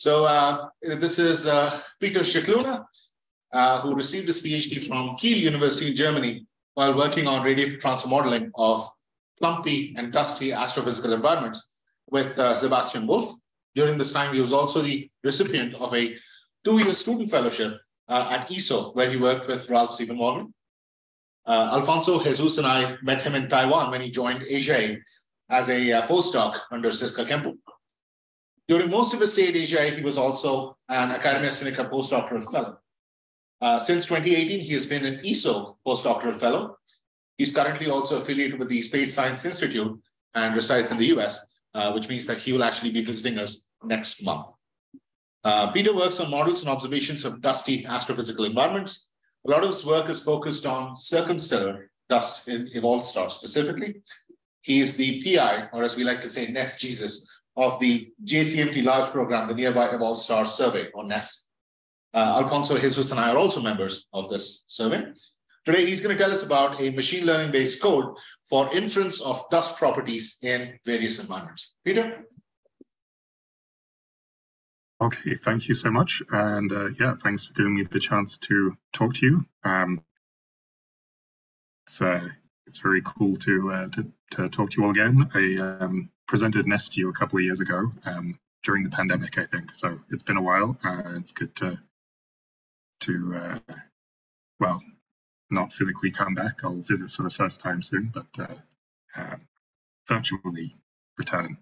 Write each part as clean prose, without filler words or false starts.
So this is Peter Scicluna, who received his PhD from Kiel University in Germany while working on radiative transfer modeling of clumpy and dusty astrophysical environments with Sebastian Wolf. During this time, he was also the recipient of a two-year student fellowship at ESO, where he worked with Ralph Siebenmorgen. Alfonso Jesus and I met him in Taiwan when he joined AGA as a postdoc under Siska Kempf. During most of his stay at AGA, he was also an Academia Sinica postdoctoral fellow. Since 2018, he has been an ESO postdoctoral fellow. He's currently also affiliated with the Space Science Institute and resides in the US, which means that he will actually be visiting us next month. Peter works on models and observations of dusty astrophysical environments. A lot of his work is focused on circumstellar dust in evolved stars specifically. He is the PI, or as we like to say, NES Jesus, of the JCMT large program, the Nearby Evolved Stars Survey, or NES. Alfonso Jesus and I are also members of this survey. Today, he's going to tell us about a machine learning-based code for inference of dust properties in various environments. Peter? Okay, thank you so much. And yeah, thanks for giving me the chance to talk to you. It's very cool to talk to you all again. I presented NES to you a couple of years ago during the pandemic, I think. So it's been a while. It's good to well, not physically come back. I'll visit for the first time soon, but virtually return.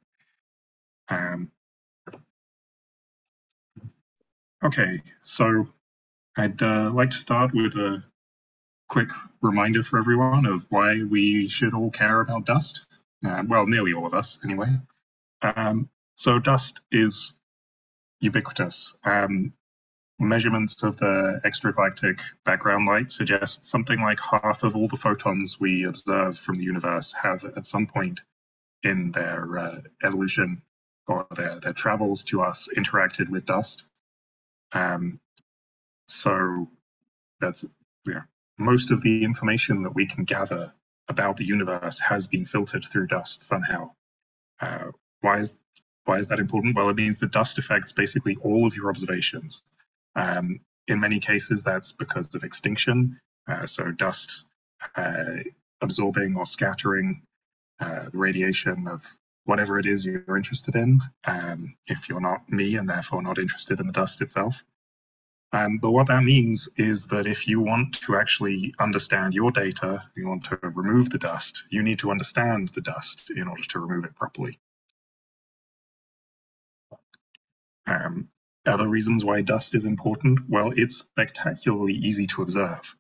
Okay, so I'd like to start with a quick reminder for everyone of why we should all care about dust. Well, nearly all of us, anyway. So dust is ubiquitous. Measurements of the extragalactic background light suggest something like half of all the photons we observe from the universe have at some point in their evolution or their travels to us interacted with dust. So that's, yeah. Most of the information that we can gather about the universe has been filtered through dust somehow. Why is that important? Well, it means that dust affects basically all of your observations. In many cases, that's because of extinction. So dust absorbing or scattering the radiation of whatever it is you're interested in, if you're not me and therefore not interested in the dust itself. But what that means is that if you want to actually understand your data, you want to remove the dust, you need to understand the dust in order to remove it properly. Other reasons why dust is important? Well, it's spectacularly easy to observe.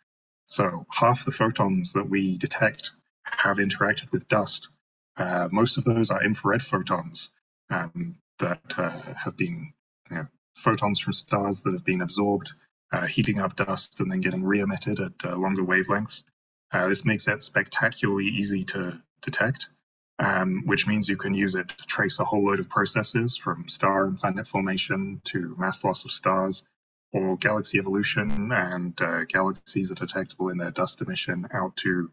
So half the photons that we detect have interacted with dust. Most of those are infrared photons that have been, you know, photons from stars that have been absorbed, heating up dust and then getting re-emitted at longer wavelengths. This makes it spectacularly easy to detect, which means you can use it to trace a whole load of processes from star and planet formation to mass loss of stars or galaxy evolution and galaxies that are detectable in their dust emission out to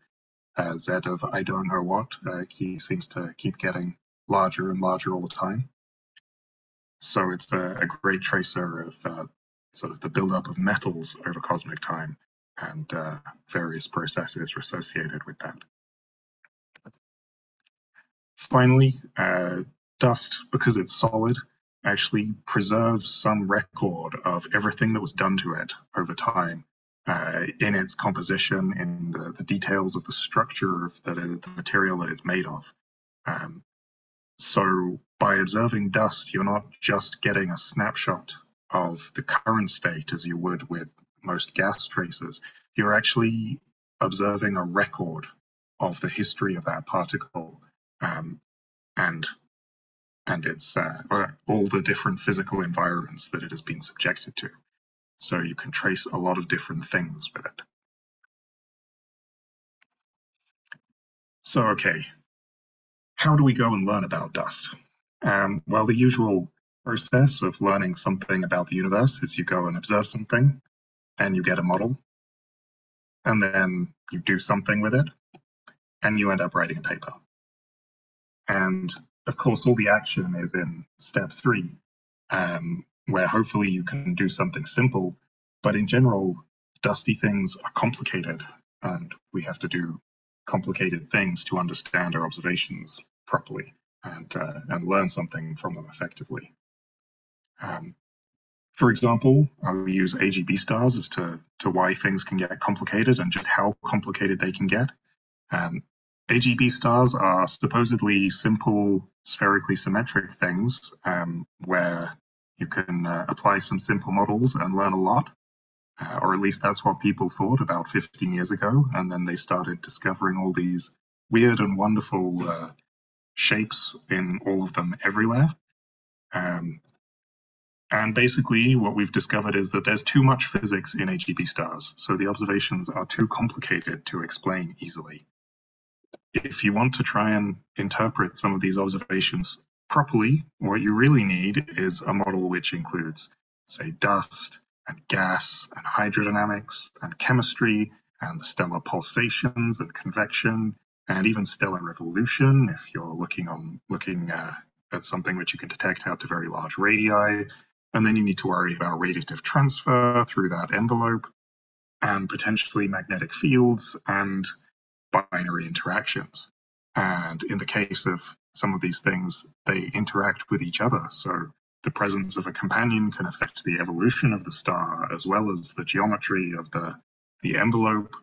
Z of I don't know what. He seems to keep getting larger and larger all the time. So it's a great tracer of sort of the buildup of metals over cosmic time and various processes associated with that. Finally, dust, because it's solid, actually preserves some record of everything that was done to it over time in its composition, in the details of the structure of the material that it's made of. So by observing dust, you're not just getting a snapshot of the current state as you would with most gas tracers. You're actually observing a record of the history of that particle and its all the different physical environments that it has been subjected to. So you can trace a lot of different things with it. So, okay. How do we go and learn about dust? Well, the usual process of learning something about the universe is you go and observe something and you get a model and then you do something with it and you end up writing a paper. And of course, all the action is in step 3, where hopefully you can do something simple. But in general, dusty things are complicated, and we have to do complicated things to understand our observations properly and learn something from them effectively. For example, we use AGB stars as to why things can get complicated and just how complicated they can get. AGB stars are supposedly simple, spherically symmetric things where you can apply some simple models and learn a lot, or at least that's what people thought about 15 years ago. And then they started discovering all these weird and wonderful shapes in all of them everywhere. And basically what we've discovered is that there's too much physics in AGB stars, so the observations are too complicated to explain easily. If you want to try and interpret some of these observations properly, what you really need is a model which includes, say, dust and gas and hydrodynamics and chemistry and the stellar pulsations and convection and even stellar revolution if you're looking at something which you can detect out to very large radii. And then you need to worry about radiative transfer through that envelope and potentially magnetic fields and binary interactions. And in the case of some of these things, they interact with each other. So the presence of a companion can affect the evolution of the star as well as the geometry of the envelope.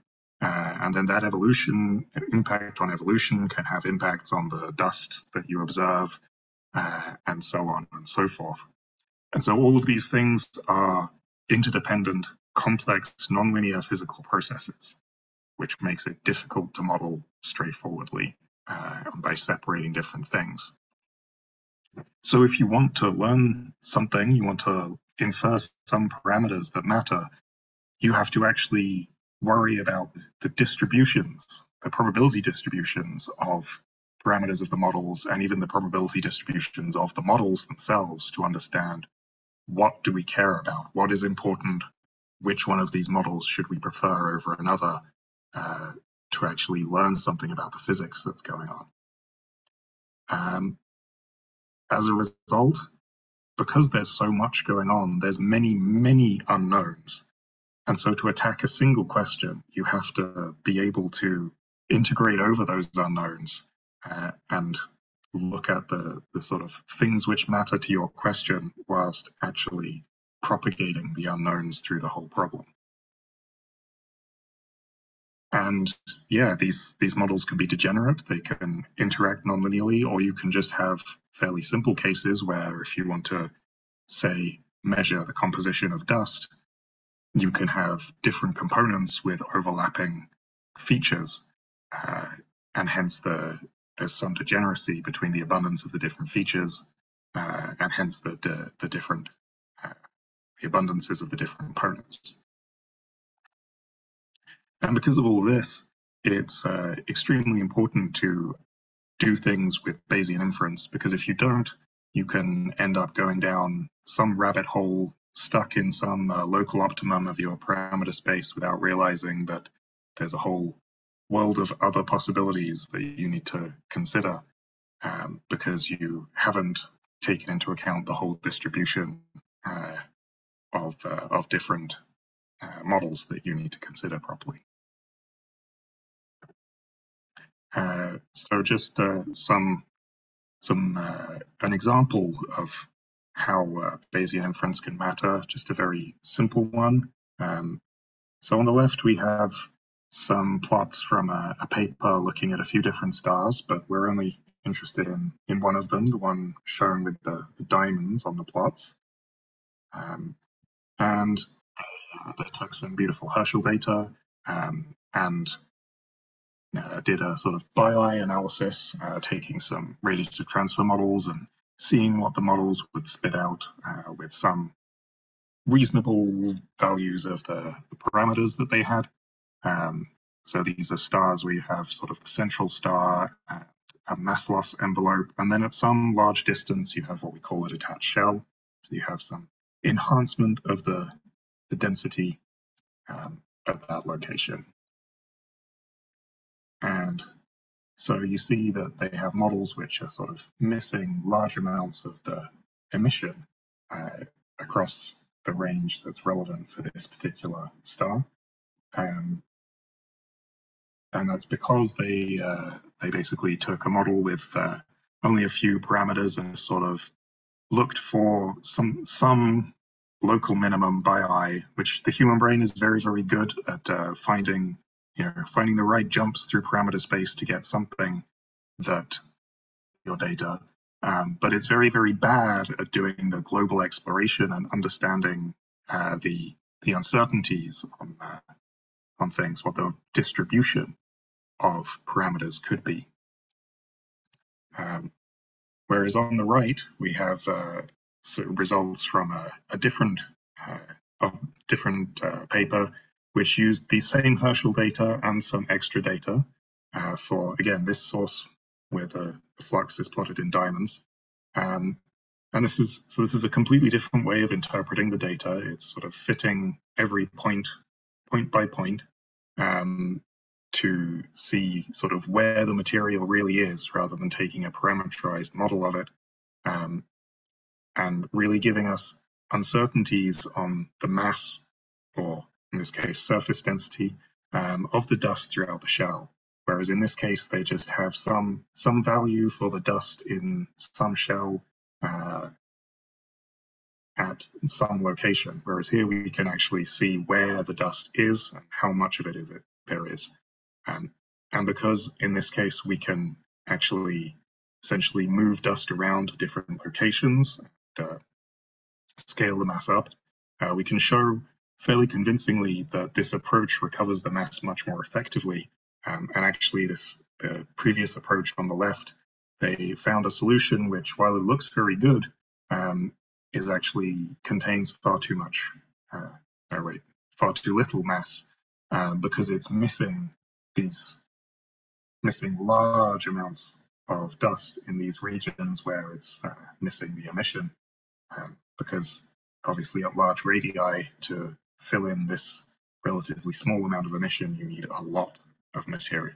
And then that evolution, impact on evolution, can have impacts on the dust that you observe, and so on and so forth. And so all of these things are interdependent, complex, nonlinear physical processes, which makes it difficult to model straightforwardly by separating different things. So if you want to learn something, you want to infer some parameters that matter, you have to actually worry about the distributions, the probability distributions of parameters of the models, and even the probability distributions of the models themselves, to understand what do we care about, what is important, which one of these models should we prefer over another, to actually learn something about the physics that's going on. As a result, because there's so much going on, there's many, many unknowns. And so to attack a single question, you have to be able to integrate over those unknowns and look at the sort of things which matter to your question whilst actually propagating the unknowns through the whole problem. And yeah, these models can be degenerate, they can interact non-linearly, or you can just have fairly simple cases where if you want to, say, measure the composition of dust, you can have different components with overlapping features, and hence there's some degeneracy between the abundance of the different features, and hence the abundances of the different components. And because of all this, it's extremely important to do things with Bayesian inference, because if you don't, you can end up going down some rabbit hole, stuck in some local optimum of your parameter space without realizing that there's a whole world of other possibilities that you need to consider, because you haven't taken into account the whole distribution of different models that you need to consider properly. So just an example of how Bayesian inference can matter, just a very simple one. So on the left, we have some plots from a paper looking at a few different stars, but we're only interested in one of them, the one shown with the diamonds on the plots. And they took some beautiful Herschel data and did a sort of bi-eye analysis, taking some radiative transfer models and seeing what the models would spit out with some reasonable values of the parameters that they had. So these are stars where you have sort of the central star, a mass loss envelope, and then at some large distance you have what we call a detached shell. So you have some enhancement of the density at that location. And so you see that they have models which are sort of missing large amounts of the emission across the range that's relevant for this particular star. And that's because they basically took a model with only a few parameters and sort of looked for some local minimum by eye, which the human brain is very, very good at finding, finding the right jumps through parameter space to get something that your data. But it's very, very bad at doing the global exploration and understanding the uncertainties on things, what the distribution of parameters could be. Whereas on the right, we have sort of results from a different paper, which used the same Herschel data and some extra data for, again, this source where the flux is plotted in diamonds. And this is a completely different way of interpreting the data. It's sort of fitting every point by point, to see sort of where the material really is, rather than taking a parameterized model of it, and really giving us uncertainties on the mass, or in this case, surface density, of the dust throughout the shell. Whereas in this case, they just have some value for the dust in some shell at some location. Whereas here we can actually see where the dust is and how much of it is there is. And because in this case, we can actually essentially move dust around to different locations, and, scale the mass up, we can show fairly convincingly that this approach recovers the mass much more effectively. And actually the previous approach on the left, they found a solution which, while it looks very good, is actually contains far too much, far too little mass, because it's missing large amounts of dust in these regions where it's missing the emission, because obviously at large radii to fill in this relatively small amount of emission, you need a lot of material.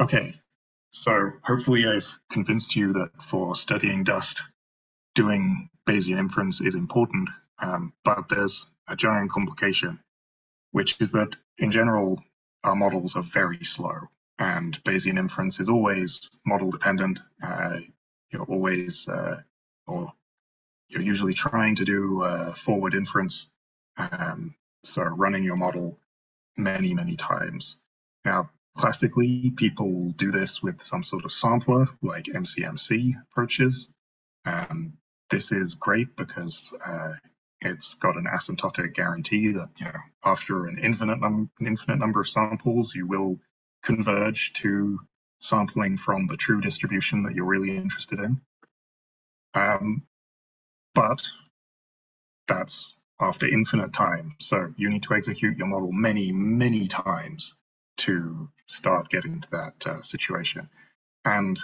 Okay, so hopefully I've convinced you that for studying dust, doing Bayesian inference is important, but there's a giant complication, which is that in general, our models are very slow, and Bayesian inference is always model dependent. You're usually trying to do forward inference. So running your model many, many times. Now, classically, people do this with some sort of sampler, like MCMC approaches. This is great because it's got an asymptotic guarantee that after an infinite number of samples, you will converge to sampling from the true distribution that you're really interested in. But that's after infinite time. So you need to execute your model many, many times to start getting to that situation. And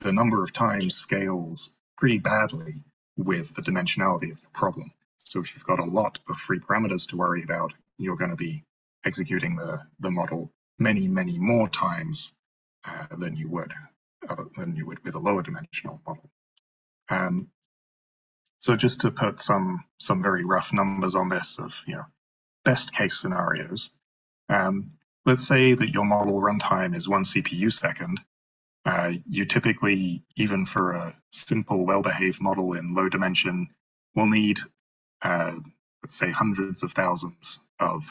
the number of times scales pretty badly with the dimensionality of your problem. So if you've got a lot of free parameters to worry about, you're going to be executing the model many, many more times than you would with a lower dimensional model. So just to put some very rough numbers on this of best case scenarios, let's say that your model runtime is 1 CPU second. You typically, even for a simple, well-behaved model in low dimension, will need let's say hundreds of thousands of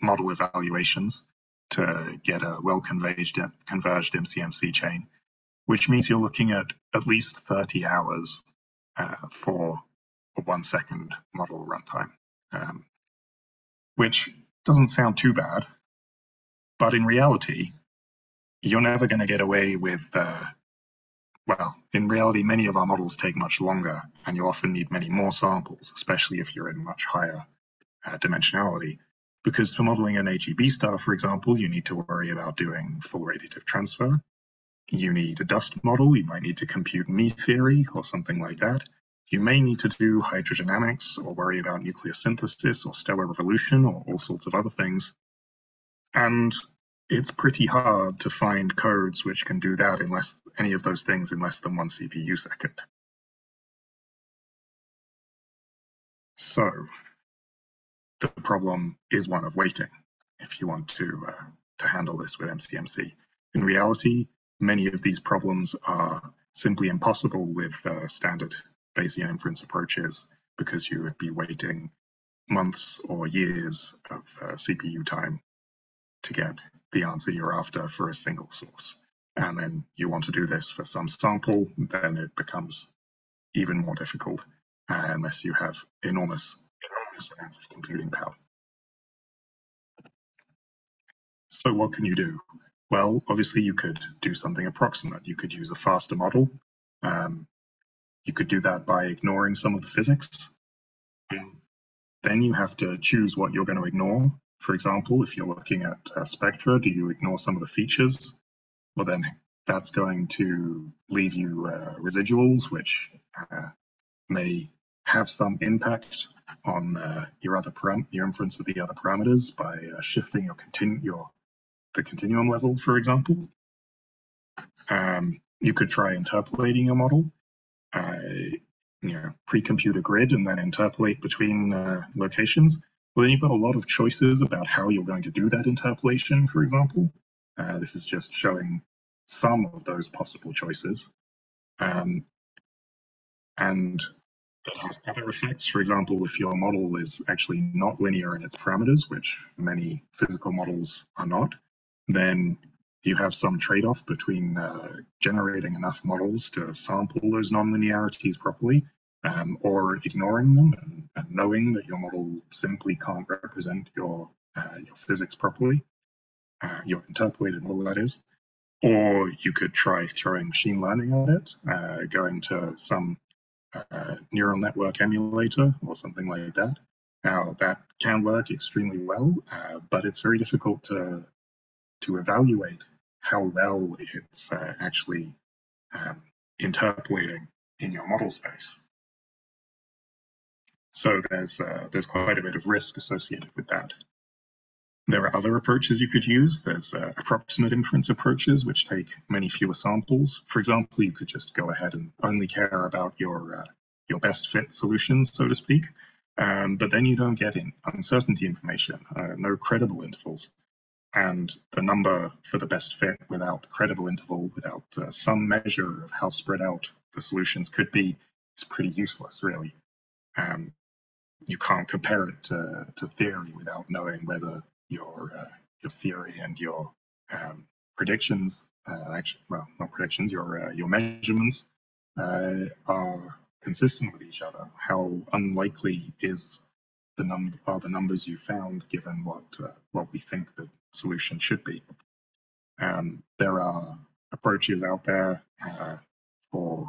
model evaluations to get a well-converged MCMC chain, which means you're looking at least 30 hours. For a 1 second model runtime, which doesn't sound too bad, but in reality, you're never going to get away with, in reality, many of our models take much longer, and you often need many more samples, especially if you're in much higher dimensionality, because for modeling an AGB star, for example, you need to worry about doing full radiative transfer. You need a dust model, you might need to compute Mie theory or something like that. You may need to do hydrodynamics or worry about nuclear synthesis or stellar revolution or all sorts of other things. And it's pretty hard to find codes which can do that in less, any of those things in less than 1 CPU second. So the problem is one of waiting if you want to handle this with MCMC. In reality, many of these problems are simply impossible with standard Bayesian inference approaches because you would be waiting months or years of CPU time to get the answer you're after for a single source. And then you want to do this for some sample, then it becomes even more difficult unless you have enormous amounts of computing power. So what can you do? Well, obviously you could do something approximate. You could use a faster model. You could do that by ignoring some of the physics. Then you have to choose what you're going to ignore. For example, if you're looking at spectra, do you ignore some of the features? Well, then that's going to leave you residuals, which may have some impact on your inference of the other parameters by shifting the continuum level, for example. You could try interpolating your model, pre-compute a grid and then interpolate between locations. Well, then you've got a lot of choices about how you're going to do that interpolation, for example. This is just showing some of those possible choices. And it has other effects. For example, if your model is actually not linear in its parameters, which many physical models are not, then you have some trade-off between generating enough models to sample those non-linearities properly or ignoring them and knowing that your model simply can't represent your physics properly, your interpolated model, that is. Or you could try throwing machine learning at it, going to some neural network emulator or something like that. Now, that can work extremely well, but it's very difficult to evaluate how well it's actually interpolating in your model space. So there's quite a bit of risk associated with that. There are other approaches you could use. There's approximate inference approaches, which take many fewer samples. For example, you could just go ahead and only care about your best fit solutions, so to speak. But then you don't get uncertainty information, no credible intervals. And the number for the best fit without the credible interval, without some measure of how spread out the solutions could be, is pretty useless, really. You can't compare it to theory without knowing whether your theory and your predictions, your measurements are consistent with each other. How unlikely are the numbers you found given what we think the solution should be. There are approaches out there for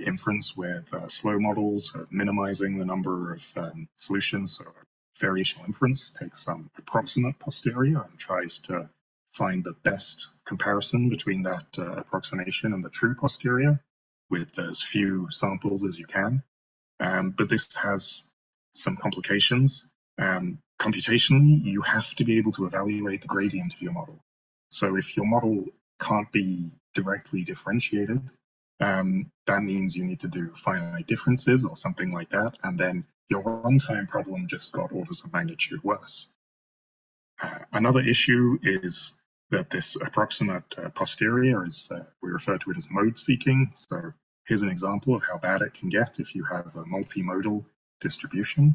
inference with slow models, minimizing the number of solutions. So variational inference takes some approximate posterior and tries to find the best comparison between that approximation and the true posterior with as few samples as you can. But this has some complications. Computationally, you have to be able to evaluate the gradient of your model. So if your model can't be directly differentiated, that means you need to do finite differences or something like that, and then your runtime problem just got orders of magnitude worse. Another issue is that this approximate posterior is, we refer to it as mode seeking. So here's an example of how bad it can get if you have a multimodal distribution.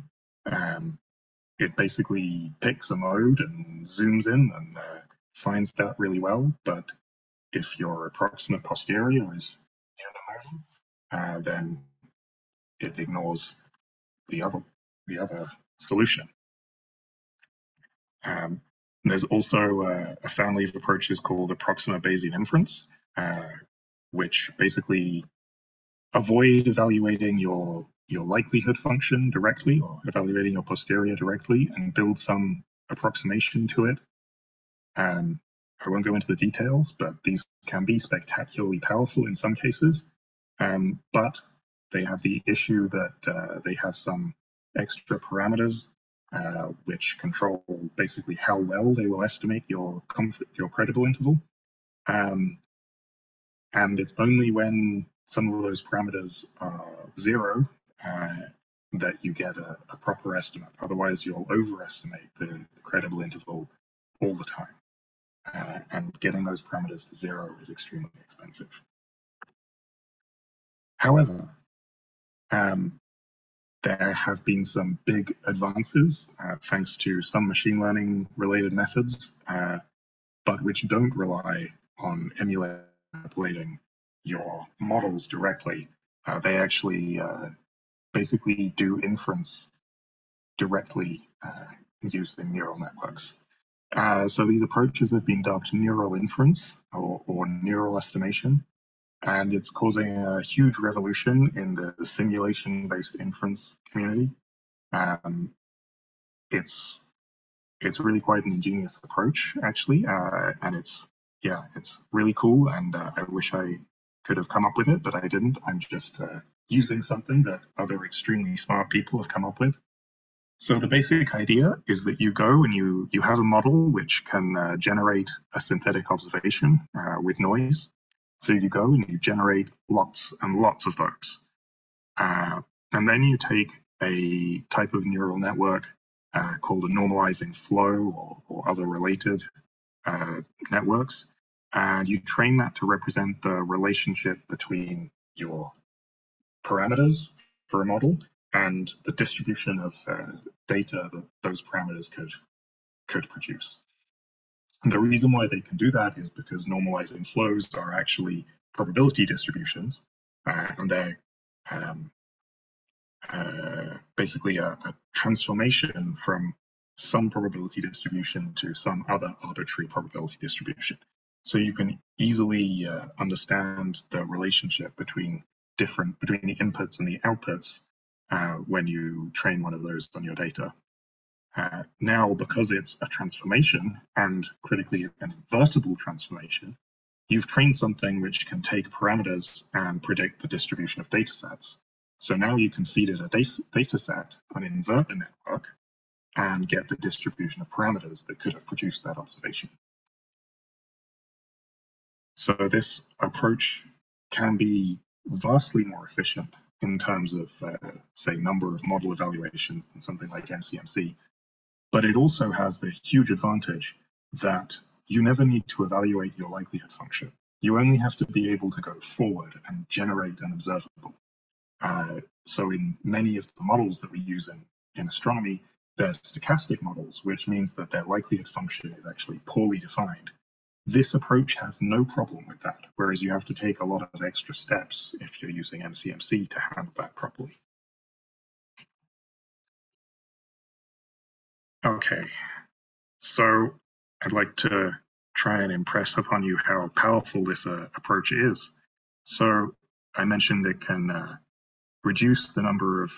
It basically picks a mode and zooms in and finds that really well. But if your approximate posterior is near the model, then it ignores the other solution. There's also a family of approaches called approximate Bayesian inference, which basically avoid evaluating your likelihood function directly or evaluating your posterior directly and build some approximation to it. I won't go into the details, but these can be spectacularly powerful in some cases, but they have the issue that they have some extra parameters which control basically how well they will estimate your comfort, your credible interval. And it's only when some of those parameters are zero that you get a proper estimate. Otherwise, you'll overestimate the credible interval all the time. And getting those parameters to zero is extremely expensive. However, there have been some big advances thanks to some machine learning related methods, but which don't rely on emulating your models directly. They actually basically do inference directly using neural networks. So these approaches have been dubbed neural inference or neural estimation, and it's causing a huge revolution in the simulation-based inference community. It's really quite an ingenious approach, actually, and it's really cool. And I wish I could have come up with it, but I didn't. I'm just using something that other extremely smart people have come up with. So the basic idea is that you go and you have a model which can generate a synthetic observation with noise. So you go and you generate lots and lots of those. And then you take a type of neural network called a normalizing flow or other related networks, and you train that to represent the relationship between your parameters for a model and the distribution of data that those parameters could produce. And the reason why they can do that is because normalizing flows are actually probability distributions, and they're basically a transformation from some probability distribution to some other arbitrary probability distribution. So you can easily understand the relationship between the inputs and the outputs when you train one of those on your data. Now, because it's a transformation, and critically an invertible transformation, you've trained something which can take parameters and predict the distribution of data sets. So now you can feed it a data set and invert the network and get the distribution of parameters that could have produced that observation. So this approach can be vastly more efficient in terms of, say, number of model evaluations than something like MCMC. But it also has the huge advantage that you never need to evaluate your likelihood function. You only have to be able to go forward and generate an observable. So in many of the models that we use in astronomy, they're stochastic models, which means that their likelihood function is actually poorly defined. This approach has no problem with that, whereas you have to take a lot of extra steps if you're using MCMC to handle that properly. Okay, so I'd like to try and impress upon you how powerful this approach is. So I mentioned it can reduce the number of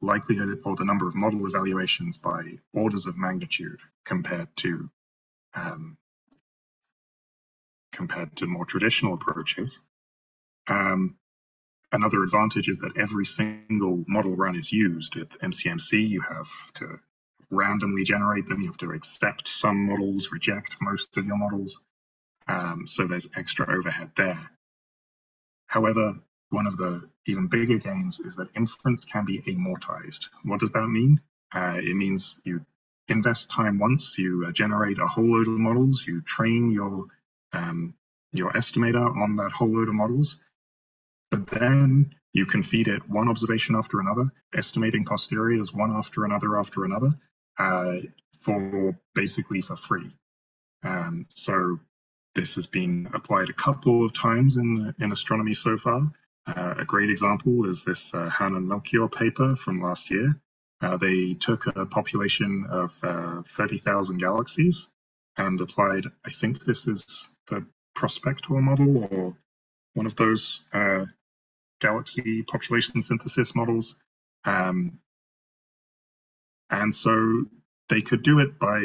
likelihood or the number of model evaluations by orders of magnitude compared to more traditional approaches. Another advantage is that every single model run is used. With MCMC, you have to randomly generate them. You have to accept some models, reject most of your models. So there's extra overhead there. However, one of the even bigger gains is that inference can be amortized. What does that mean? It means you invest time once, you generate a whole load of models, you train your estimator on that whole load of models, but then you can feed it one observation after another, estimating posteriors one after another, for basically for free. So this has been applied a couple of times in astronomy so far. A great example is this Han and Melchior paper from last year. They took a population of 30,000 galaxies and applied, I think this is the Prospector model or one of those galaxy population synthesis models. And so they could do it by,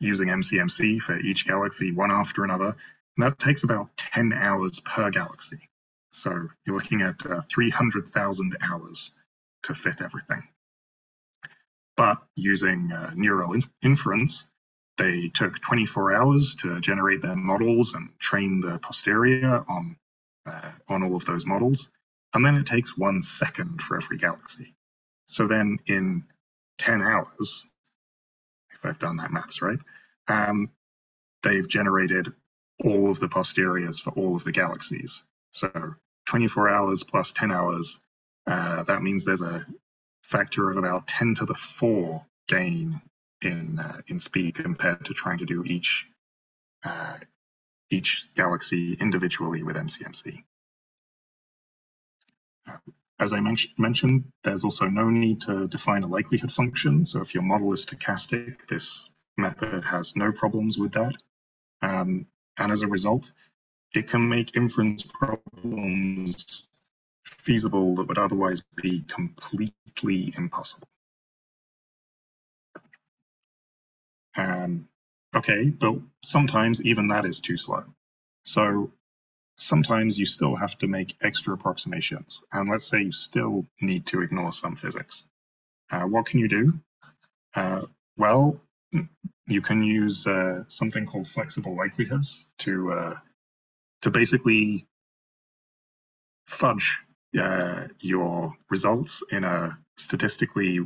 using MCMC for each galaxy one after another. And that takes about 10 hours per galaxy. So you're looking at 300,000 hours to fit everything. But using neural inference, they took 24 hours to generate their models and train the posterior on all of those models. And then it takes 1 second for every galaxy. So then in 10 hours, if I've done that maths right, they've generated all of the posteriors for all of the galaxies. So 24 hours plus 10 hours, that means there's a factor of about 10 to the 4 gain in speed compared to trying to do each galaxy individually with MCMC. As I mentioned, there's also no need to define a likelihood function. So if your model is stochastic, this method has no problems with that. And as a result, it can make inference problems feasible that would otherwise be completely impossible. Okay, but sometimes even that is too slow. So sometimes you still have to make extra approximations. And let's say you still need to ignore some physics. What can you do? Well, you can use something called flexible likelihoods to basically fudge your results in a statistically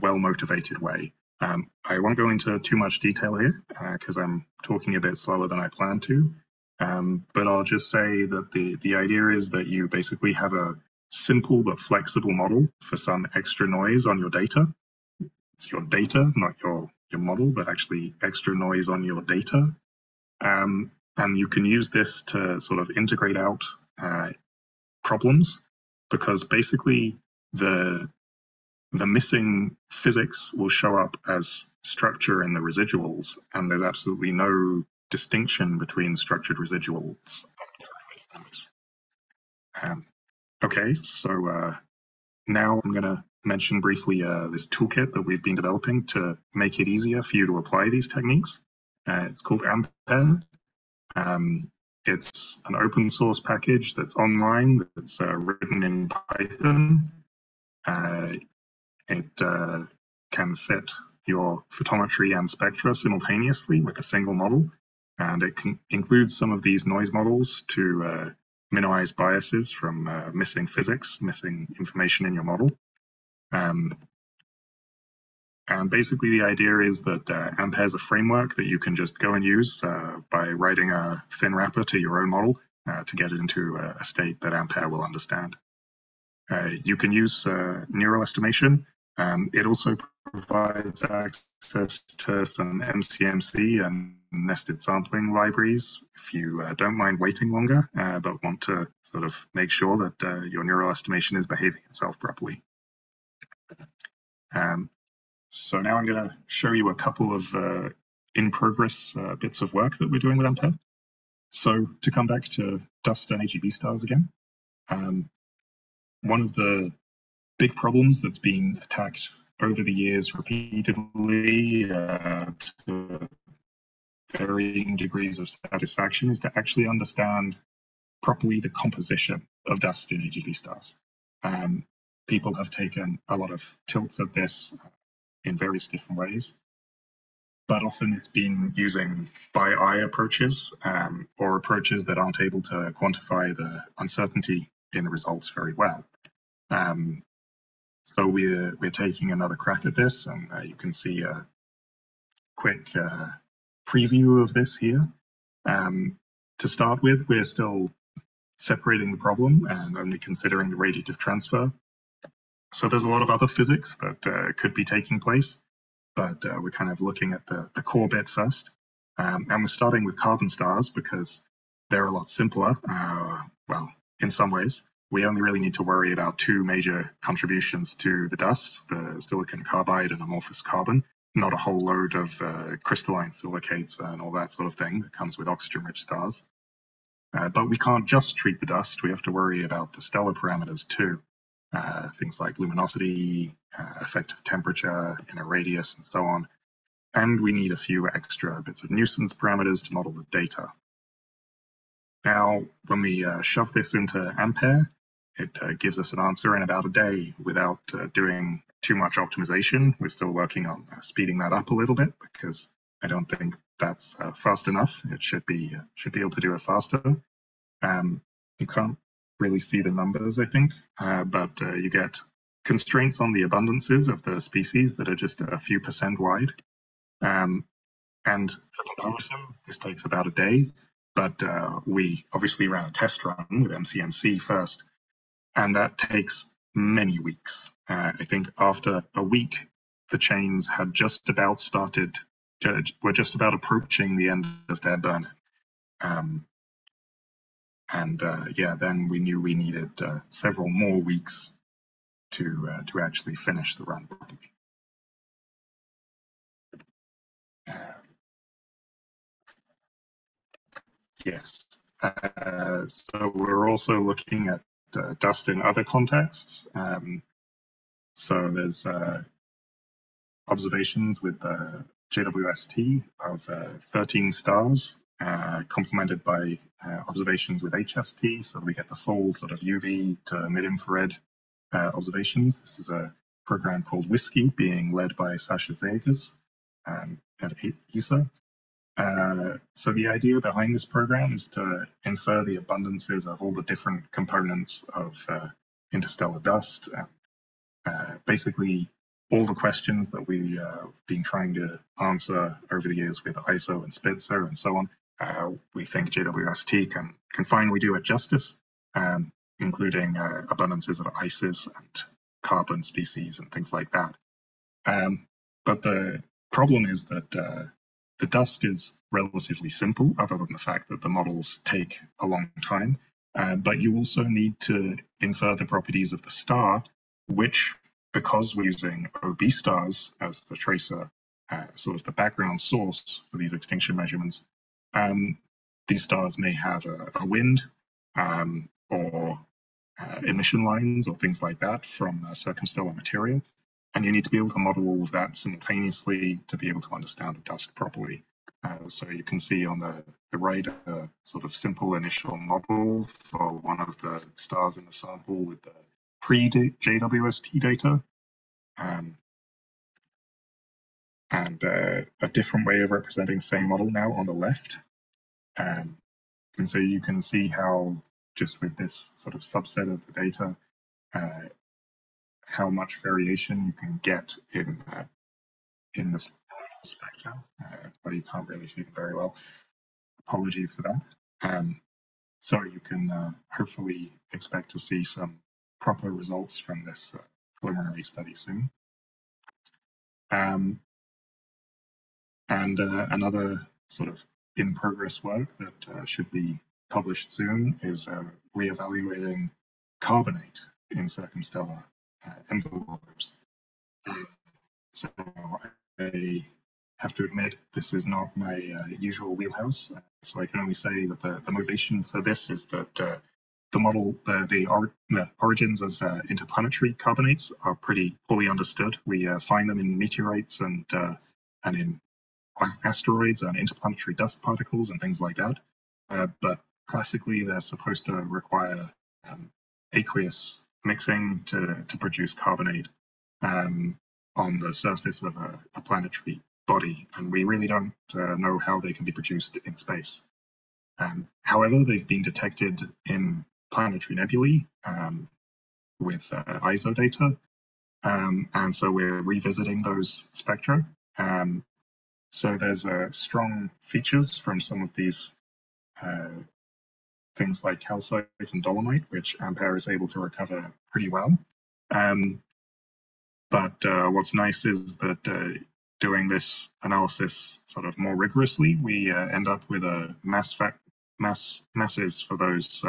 well-motivated way. I won't go into too much detail here because I'm talking a bit slower than I planned to, but I'll just say that the idea is that you basically have a simple but flexible model for some extra noise on your data. It's your data, not your model, but actually extra noise on your data. And you can use this to sort of integrate out problems, because basically the missing physics will show up as structure in the residuals, and there's absolutely no distinction between structured residuals and okay, so now I'm going to mention briefly this toolkit that we've been developing to make it easier for you to apply these techniques. It's called Ampere. It's an open source package that's online, that's written in Python. It can fit your photometry and spectra simultaneously with a single model, and it can include some of these noise models to minimize biases from missing physics, missing information in your model. And basically the idea is that Ampere is a framework that you can just go and use by writing a thin wrapper to your own model to get it into a state that Ampere will understand. You can use neural estimation. It also provides access to some MCMC and nested sampling libraries if you don't mind waiting longer, but want to sort of make sure that your neural estimation is behaving itself properly. So now I'm going to show you a couple of in-progress bits of work that we're doing with Ampere. So to come back to dust and AGB stars again, one of the big problems that's been attacked over the years repeatedly to varying degrees of satisfaction is to actually understand properly the composition of dust in AGB stars. People have taken a lot of tilts at this in various different ways, but often it's been using by eye approaches or approaches that aren't able to quantify the uncertainty in the results very well. So we're taking another crack at this, and you can see a quick preview of this here. To start with, we're still separating the problem and only considering the radiative transfer. So there's a lot of other physics that could be taking place, but we're kind of looking at the core bit first. And we're starting with carbon stars because they're a lot simpler. Well, in some ways, we only really need to worry about two major contributions to the dust, the silicon carbide and amorphous carbon, not a whole load of crystalline silicates and all that sort of thing that comes with oxygen-rich stars. But we can't just treat the dust. We have to worry about the stellar parameters too. Things like luminosity, effective temperature, inner radius, and so on. And we need a few extra bits of nuisance parameters to model the data. Now, when we shove this into Ampere, it gives us an answer in about a day without doing too much optimization. We're still working on speeding that up a little bit because I don't think that's fast enough. It should be able to do it faster. You can't really see the numbers, I think, but you get constraints on the abundances of the species that are just a few % wide. And for comparison, this takes about a day, but we obviously ran a test run with MCMC first, and that takes many weeks. I think after a week, the chains had just about started, were just about approaching the end of their burn. Yeah, then we knew we needed several more weeks to actually finish the run properly. Yes. So we're also looking at dust in other contexts. So there's observations with JWST of 13 stars, complemented by observations with HST, so we get the full sort of UV to mid-infrared observations. This is a program called Whiskey, being led by Sasha Zegers at ESA. So the idea behind this program is to infer the abundances of all the different components of interstellar dust. Basically, all the questions that we've been trying to answer over the years with ISO and Spitzer and so on, we think JWST can finally do it justice, including abundances of ices and carbon species and things like that. But the problem is that the dust is relatively simple, other than the fact that the models take a long time, but you also need to infer the properties of the star, which, because we're using OB stars as the tracer, sort of the background source for these extinction measurements, these stars may have a wind or emission lines or things like that from circumstellar material. And you need to be able to model all of that simultaneously to be able to understand the dust properly. So you can see on the right a sort of simple initial model for one of the stars in the sample with the pre-JWST data, and a different way of representing the same model now on the left. And so you can see how, just with this sort of subset of the data, how much variation you can get in this spectrum. Well, you can't really see it very well. Apologies for that. So you can hopefully expect to see some proper results from this preliminary study soon. And another sort of in-progress work that should be published soon is re-evaluating carbonate in circumstellar envelopes. So I have to admit, this is not my usual wheelhouse, so I can only say that the motivation for this is that the model, the origins of interplanetary carbonates are pretty fully understood. We find them in meteorites and in asteroids and interplanetary dust particles and things like that. But classically, they're supposed to require aqueous mixing to produce carbonate on the surface of a planetary body, and we really don't know how they can be produced in space. However, they've been detected in planetary nebulae with ISO data, and so we're revisiting those spectra. So there's strong features from some of these things like calcite and dolomite, which Ampere is able to recover pretty well. But what's nice is that doing this analysis sort of more rigorously, we end up with a masses for those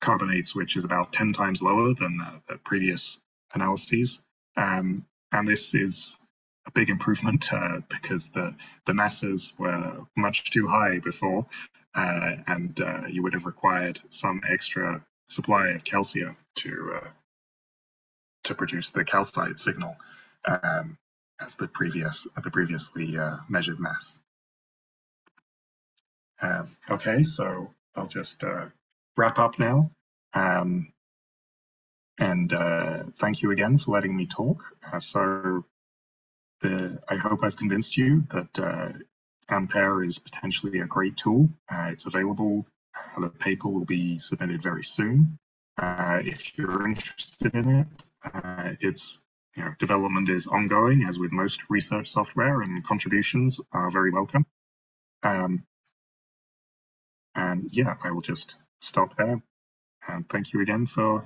carbonates, which is about 10 times lower than the previous analyses. And this is a big improvement because the masses were much too high before, and you would have required some extra supply of calcium to produce the calcite signal as the previously measured mass. Okay, so I'll just wrap up now. And thank you again for letting me talk. I hope I've convinced you that Ampere is potentially a great tool. It's available. The paper will be submitted very soon. If you're interested in it, development is ongoing, as with most research software, and contributions are very welcome. And yeah, I will just stop there. And thank you again for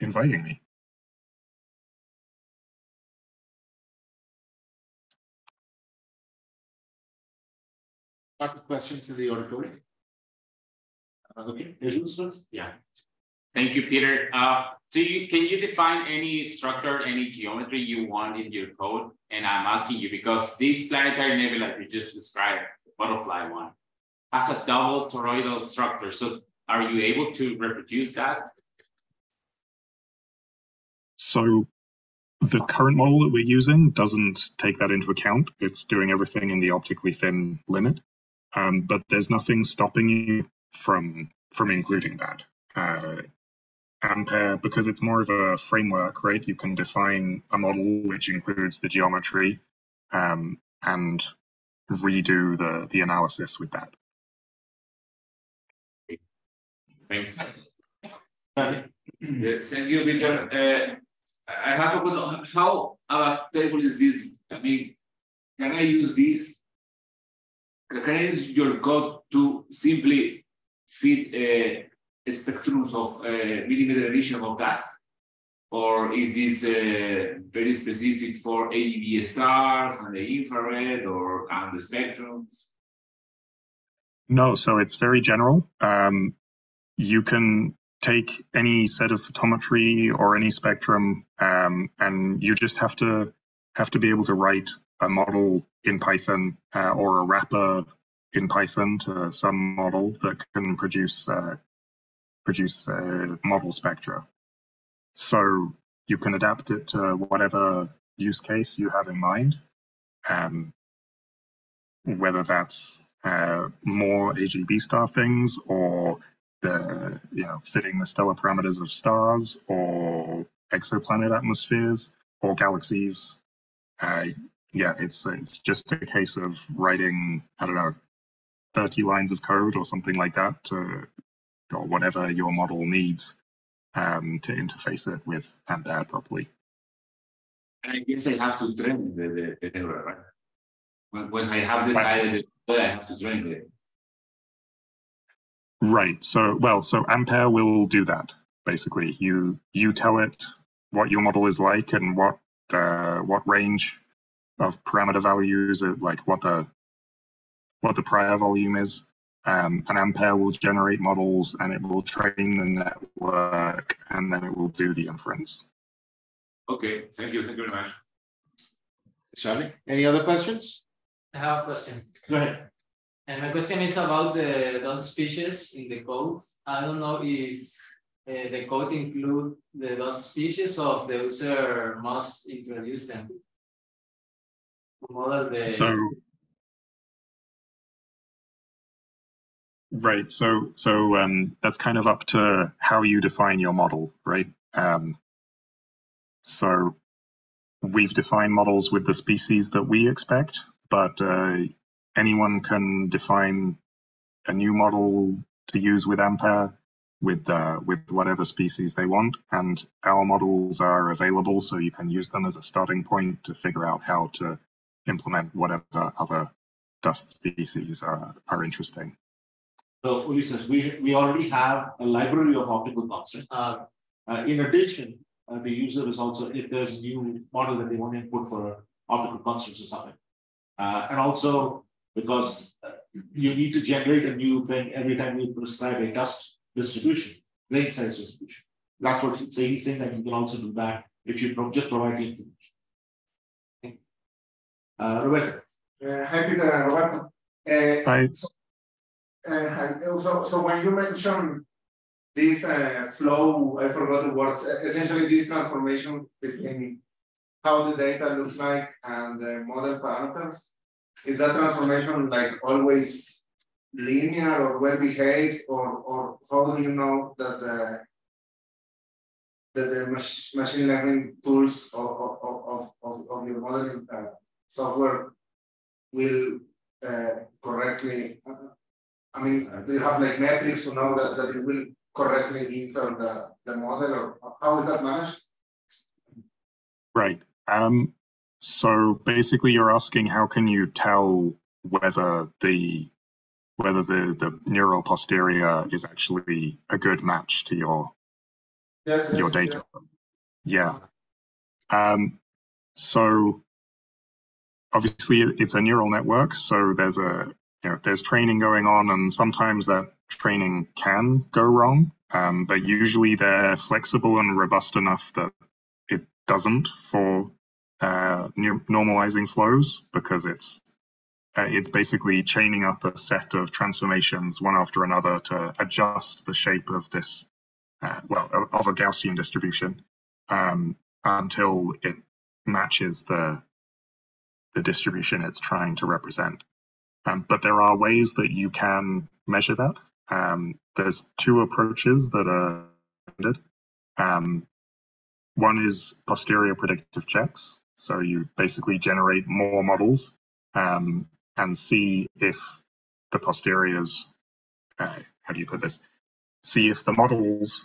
inviting me. Questions in the auditorium? Okay, yeah. Thank you, Peter. Can you define any structure, any geometry you want in your code? And I'm asking you because this planetary nebula you just described, the butterfly one, has a double toroidal structure. So are you able to reproduce that? So the current model that we're using doesn't take that into account. It's doing everything in the optically thin limit. But there's nothing stopping you from including that. Ampere, because it's more of a framework, right? You can define a model which includes the geometry and redo the analysis with that. Thanks. Thank you, Peter. I have a question. How adaptable is this? I mean, can I use this? Can I use your code to simply fit spectrums of millimeter emission of gas? Or is this very specific for AGB stars and the infrared or and the spectrum? No, so it's very general. You can take any set of photometry or any spectrum, and you just have to be able to write a model in Python or a wrapper in Python to some model that can produce model spectra. So you can adapt it to whatever use case you have in mind, whether that's more AGB star things or the fitting the stellar parameters of stars or exoplanet atmospheres or galaxies. Yeah, it's just a case of writing, I don't know, 30 lines of code or something like that, or whatever your model needs to interface it with Ampere properly. And I guess I have to train the error, right? Once I have decided that I have to train it. Right. So, well, so Ampere will do that, basically. You tell it what your model is like and what range of parameter values, like what the prior volume is, and Ampere will generate models and it will train the network and then it will do the inference. Okay, thank you very much. Charlie, any other questions? I have a question. Go ahead. And my question is about those species in the code. I don't know if the code include those species or the user must introduce them. So that's kind of up to how you define your model, right? So we've defined models with the species that we expect, but anyone can define a new model to use with Ampere with whatever species they want, and our models are available, so you can use them as a starting point to figure out how to implement whatever other dust species are interesting. So, Ulises, we already have a library of optical clocks, right? In addition, the user is also, if there's a new model that they want to input for optical constants or something. And also, because you need to generate a new thing every time you prescribe a dust distribution, grain size distribution. That's what he's saying, that you can also do that if you just provide the information. Roberto. Hi, Peter and Roberto. Hi. So when you mentioned this flow, I forgot the words, essentially this transformation between how the data looks like and the model parameters, is that transformation like always linear or well behaved, or how do you know that the machine learning tools of your modeling software will correctly, I mean, do you have like metrics to know that, it will correctly enter the model, or how is that managed? Right. So basically you're asking how can you tell whether the neural posterior is actually a good match to your your data. Yeah. So obviously it's a neural network, so there's a there's training going on, and sometimes that training can go wrong, but usually they're flexible and robust enough that it doesn't for normalizing flows, because it's basically chaining up a set of transformations one after another to adjust the shape of this, of a Gaussian distribution, until it matches the distribution it's trying to represent. But there are ways that you can measure that. There's two approaches that are recommended. One is posterior predictive checks. So you basically generate more models and see if the posteriors, how do you put this? See if the models,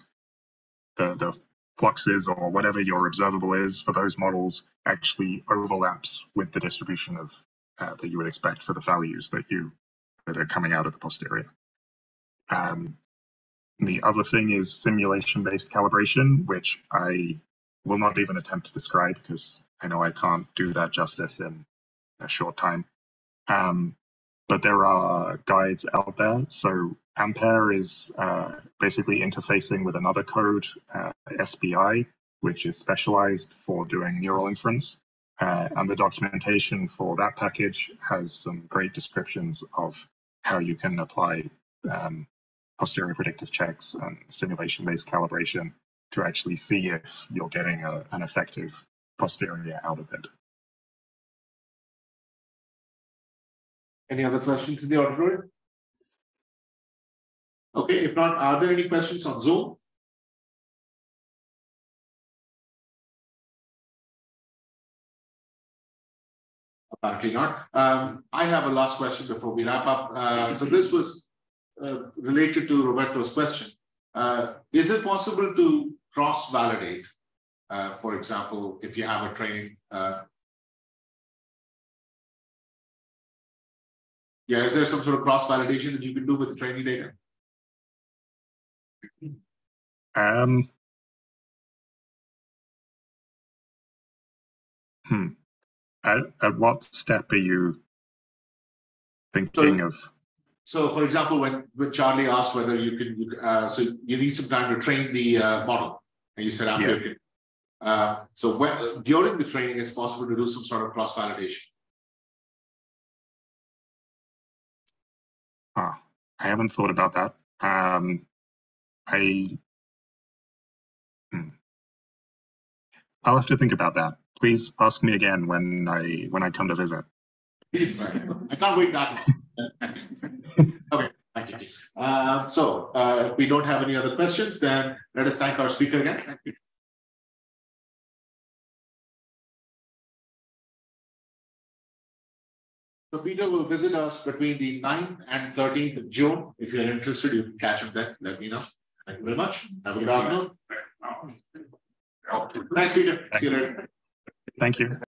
the fluxes or whatever your observable is for those models actually overlaps with the distribution of that you would expect for the values that that are coming out of the posterior. The other thing is simulation-based calibration, which I will not even attempt to describe because I know I can't do that justice in a short time. But there are guides out there. So Ampere is basically interfacing with another code, SBI, which is specialized for doing neural inference. And the documentation for that package has some great descriptions of how you can apply posterior predictive checks and simulation-based calibration to actually see if you're getting an effective posterior out of it. Any other questions in the auditorium? Okay, if not, are there any questions on Zoom? Apparently not. I have a last question before we wrap up. So this was related to Roberto's question. Is it possible to cross-validate, for example, if you have a training? Yeah, is there some sort of cross-validation that you can do with the training data? At what step are you thinking of? So, for example, when Charlie asked whether you can, so you need some time to train the model, and you said Ampere. Yeah. So when, during the training, it's possible to do some sort of cross-validation. Ah, I haven't thought about that. I'll have to think about that. Please ask me again when I come to visit. I can't wait that long. Okay, thank you. So if we don't have any other questions, then let us thank our speaker again. Thank you. So Peter will visit us between the 9th and 13th of June. If you're interested, you can catch him then. Let me know. Thank you very much. Have a good afternoon. Thanks, Peter. Thanks. See you later. Thank you.